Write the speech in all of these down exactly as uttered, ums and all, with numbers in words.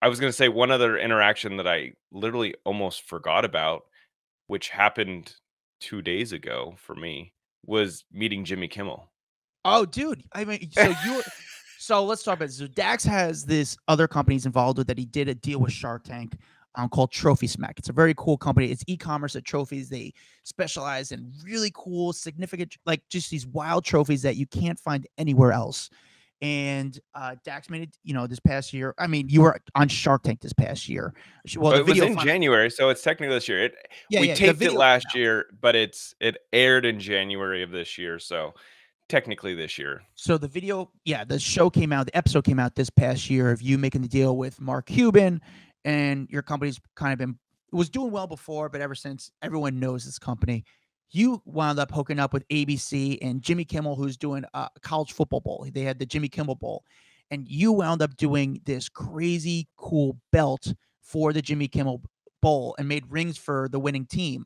I was going to say one other interaction that I literally almost forgot about, which happened two days ago for me, was meeting Jimmy Kimmel. Oh, dude. I mean, so you, so let's talk about this. So Dax has this other company he's involved with that he did a deal with Shark Tank um, called TrophySmack. It's a very cool company. It's e-commerce at trophies. They specialize in really cool, significant, like just these wild trophies that you can't find anywhere else. And uh, Dax made it, you know, this past year. I mean, you were on Shark Tank this past year. Well, the it video was in finally... January, so it's technically this year. It, yeah, we yeah, taped it last year, but it's it aired in January of this year, so technically this year. So the video, yeah, the show came out, the episode came out this past year of you making the deal with Mark Cuban, and your company's kind of been it was doing well before, but ever since everyone knows this company. You wound up hooking up with A B C and Jimmy Kimmel, who's doing a college football bowl. They had the Jimmy Kimmel Bowl. And you wound up doing this crazy cool belt for the Jimmy Kimmel Bowl and made rings for the winning team.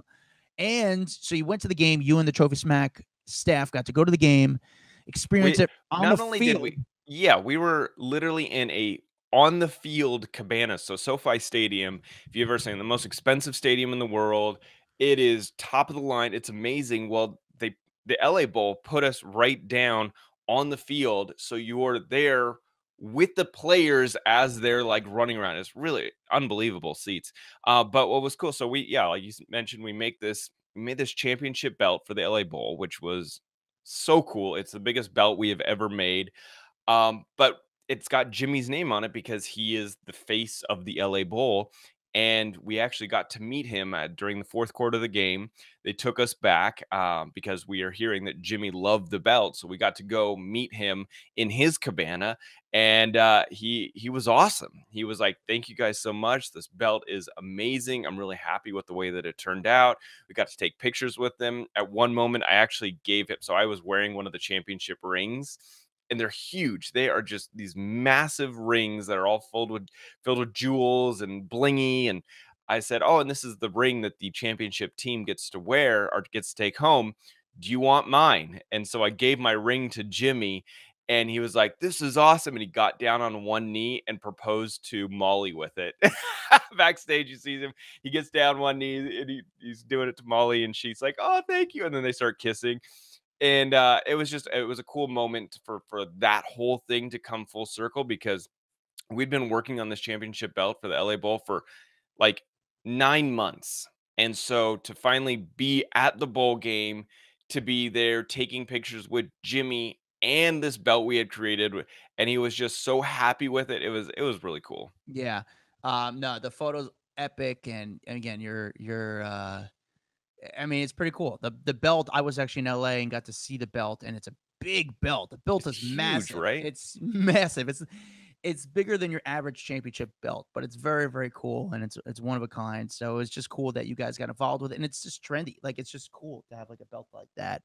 And so you went to the game. You and the TrophySmack staff got to go to the game, experience we, it on not the only field. Did we, yeah, we were literally in a on-the-field cabana. So SoFi Stadium, if you've ever seen the most expensive stadium in the world, it is top of the line. It's amazing. Well, they the L A Bowl put us right down on the field. So you are there with the players as they're like running around. It's really unbelievable seats. Uh, but what was cool. So we, yeah, like you mentioned, we make this, we made this championship belt for the L A Bowl, which was so cool. It's the biggest belt we have ever made. Um, but it's got Jimmy's name on it because he is the face of the L A Bowl. And we actually got to meet him uh, during the fourth quarter of the game. They took us back um, because we are hearing that Jimmy loved the belt. So we got to go meet him in his cabana. And uh, he he was awesome. He was like, thank you guys so much. This belt is amazing. I'm really happy with the way that it turned out. We got to take pictures with them. At one moment, I actually gave him. So I was wearing one of the championship rings. And they're huge. They are just these massive rings that are all filled with filled with jewels and blingy. And I said, oh, and this is the ring that the championship team gets to wear or gets to take home. Do you want mine? And so I gave my ring to Jimmy and he was like, this is awesome. And he got down on one knee and proposed to Molly with it. Backstage, you see him. He gets down one knee and he, he's doing it to Molly and she's like, oh, thank you. And then they start kissing. And uh, it was just, it was a cool moment for, for that whole thing to come full circle because we'd been working on this championship belt for the L A Bowl for like nine months. And so to finally be at the bowl game, to be there taking pictures with Jimmy and this belt we had created, and he was just so happy with it. It was, it was really cool. Yeah. Um, no, the photo's epic. And, and again, you're, you're, uh, I mean, it's pretty cool. The the belt, I was actually in L A and got to see the belt, and it's a big belt. The belt it's is huge, massive, right? It's massive. It's it's bigger than your average championship belt, but it's very, very cool, and it's it's one of a kind. So it's just cool that you guys got involved with it, and it's just trendy. Like, it's just cool to have like a belt like that.